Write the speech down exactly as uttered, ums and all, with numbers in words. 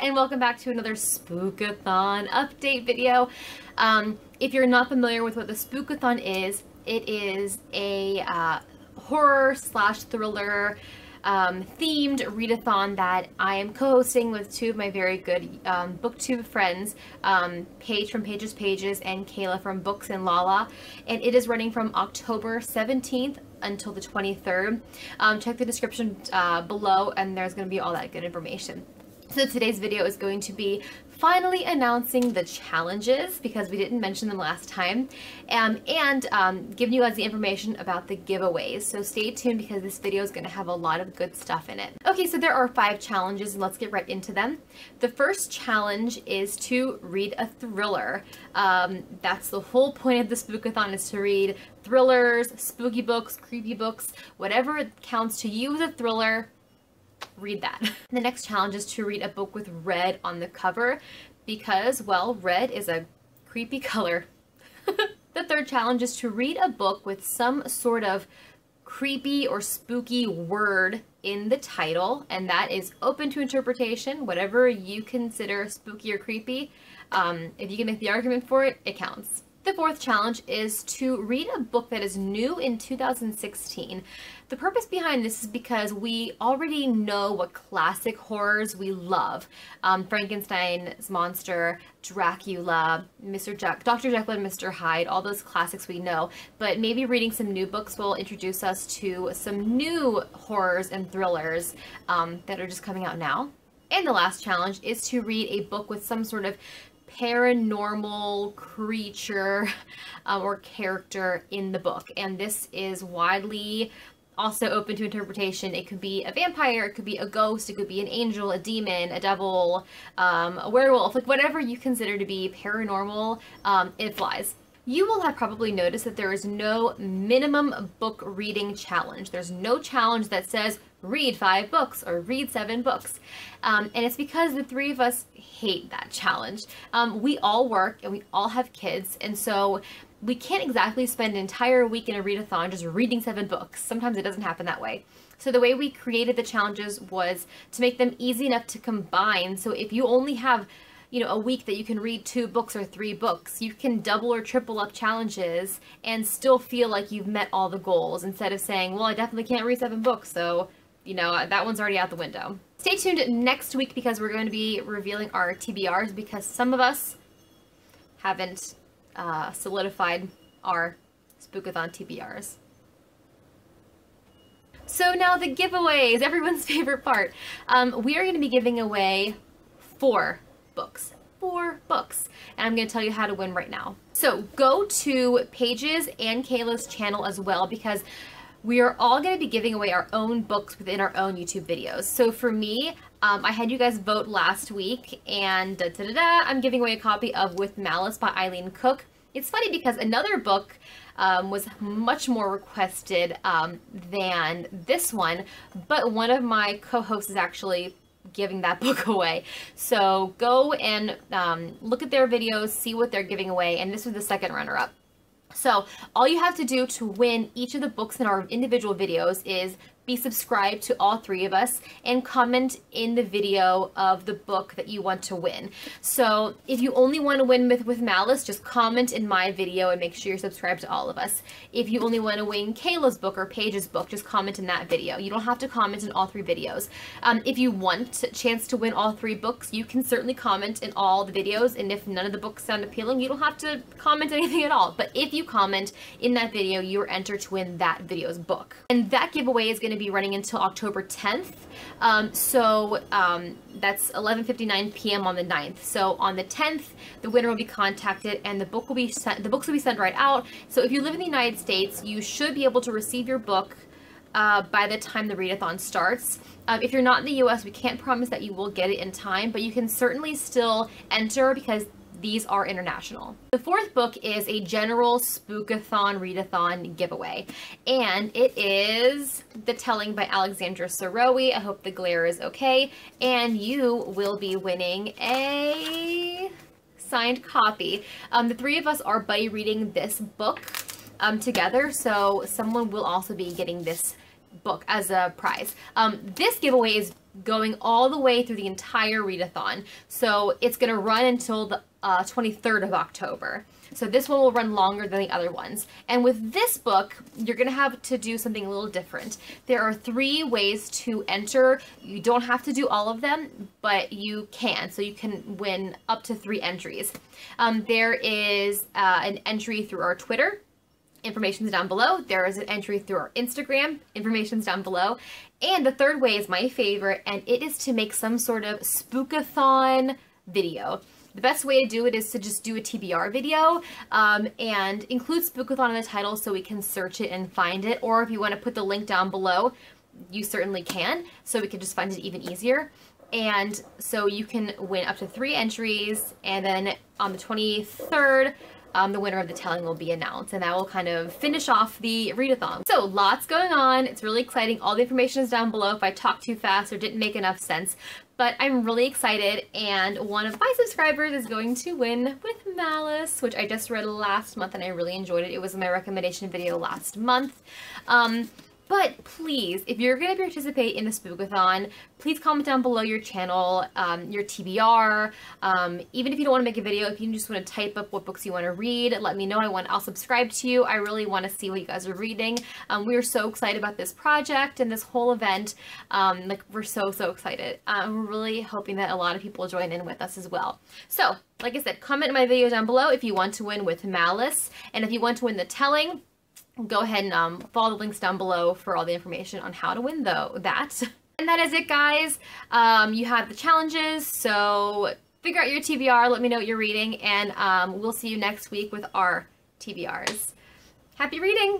and welcome back to another Spookathon update video. Um, if you're not familiar with what the Spookathon is, it is a uh, horror slash thriller um, themed readathon that I am co-hosting with two of my very good um, booktube friends, um, Paige from Pages Pages and Kayla from Books and Lala, and it is running from October seventeenth until the twenty-third. Um, check the description uh, below and there's going to be all that good information. So today's video is going to be finally announcing the challenges, because we didn't mention them last time, um, and um, giving you guys the information about the giveaways. So stay tuned because this video is going to have a lot of good stuff in it. Okay, so there are five challenges and let's get right into them. The first challenge is to read a thriller. Um, that's the whole point of the Spookathon, is to read thrillers, spooky books, creepy books, whatever counts to you as a thriller. Read that. The next challenge is to read a book with red on the cover, because, well, red is a creepy color. The third challenge is to read a book with some sort of creepy or spooky word in the title, and that is open to interpretation. Whatever you consider spooky or creepy, um, if you can make the argument for it, it counts. The fourth challenge is to read a book that is new in two thousand sixteen. The purpose behind this is because we already know what classic horrors we love. Um, Frankenstein's monster, Dracula, Mister Jack, Doctor Jekyll and Mister Hyde, all those classics we know. But maybe reading some new books will introduce us to some new horrors and thrillers um, that are just coming out now. And the last challenge is to read a book with some sort of paranormal creature uh, or character in the book, and this is widely also open to interpretation. It could be a vampire, it could be a ghost, it could be an angel, a demon, a devil, um, a werewolf, like whatever you consider to be paranormal, um, it applies. You will have probably noticed that there is no minimum book reading challenge. There's no challenge that says read five books or read seven books. Um, and it's because the three of us hate that challenge. Um, we all work and we all have kids, and so we can't exactly spend an entire week in a readathon just reading seven books. Sometimes it doesn't happen that way. So the way we created the challenges was to make them easy enough to combine. So if you only have you know, a week that you can read two books or three books, you can double or triple up challenges and still feel like you've met all the goals, instead of saying, well, I definitely can't read seven books, so, you know, that one's already out the window. Stay tuned next week because we're going to be revealing our T B Rs, because some of us haven't uh, solidified our Spookathon T B Rs. So now the giveaways, everyone's favorite part. Um, we are going to be giving away four books, four books, and I'm going to tell you how to win right now. So go to Paige's and Kayla's channel as well, because we are all going to be giving away our own books within our own YouTube videos. So for me, um, I had you guys vote last week, and da, da, da, da, I'm giving away a copy of With Malice by Eileen Cook. It's funny because another book um, was much more requested um, than this one, but one of my co-hosts is actually giving that book away. So go and um, look at their videos, see what they're giving away, and this was the second runner-up. So all you have to do to win each of the books in our individual videos is be subscribed to all three of us and comment in the video of the book that you want to win. So if you only want to win with, with Malice, just comment in my video and make sure you're subscribed to all of us. If you only want to win Kayla's book or Paige's book, just comment in that video. You don't have to comment in all three videos. Um, if you want a chance to win all three books, you can certainly comment in all the videos, and if none of the books sound appealing, you don't have to comment anything at all. But if you comment in that video, you're entered to win that video's book. And that giveaway is going to be running until October tenth, um, so um, that's eleven fifty-nine p m on the ninth. So on the tenth, the winner will be contacted, and the book will be sent, the books will be sent right out. So if you live in the United States, you should be able to receive your book uh, by the time the readathon starts. Um, if you're not in the U S, we can't promise that you will get it in time, but you can certainly still enter because these are international. The fourth book is a general Spookathon readathon giveaway, and it is The Telling by Alexandra Sirowy. I hope the glare is okay, and you will be winning a signed copy. Um, the three of us are buddy reading this book um, together, so someone will also be getting this book as a prize. Um, this giveaway is going all the way through the entire readathon. So it's going to run until the uh, twenty-third of October. So this one will run longer than the other ones. And with this book, you're going to have to do something a little different. There are three ways to enter. You don't have to do all of them, but you can. So you can win up to three entries. Um, there is uh, an entry through our Twitter. Information's down below. There is an entry through our Instagram. Information's down below. And the third way is my favorite, and it is to make some sort of spookathon video. The best way to do it is to just do a T B R video um, and include Spookathon in the title so we can search it and find it. Or if you want to put the link down below, you certainly can, so we can just find it even easier. And so you can win up to three entries, and then on the twenty-third, Um, the winner of The Telling will be announced, and that will kind of finish off the readathon. So lots going on. It's really exciting. All the information is down below if I talked too fast or didn't make enough sense, but I'm really excited, and one of my subscribers is going to win With Malice, which I just read last month and I really enjoyed it. It was my recommendation video last month. Um, But please, if you're going to participate in the Spookathon, please comment down below your channel, um, your T B R, um, even if you don't want to make a video, if you just want to type up what books you want to read, let me know. I want, I'll subscribe to you. I really want to see what you guys are reading. Um, we are so excited about this project and this whole event. Um, like, we're so, so excited. Um, we're really hoping that a lot of people join in with us as well. So, like I said, comment in my video down below if you want to win With Malice, and if you want to win The Telling, go ahead and um, follow the links down below for all the information on how to win though that. And that is it, guys. Um, you have the challenges, so figure out your T B R, let me know what you're reading, and um, we'll see you next week with our T B Rs. Happy reading!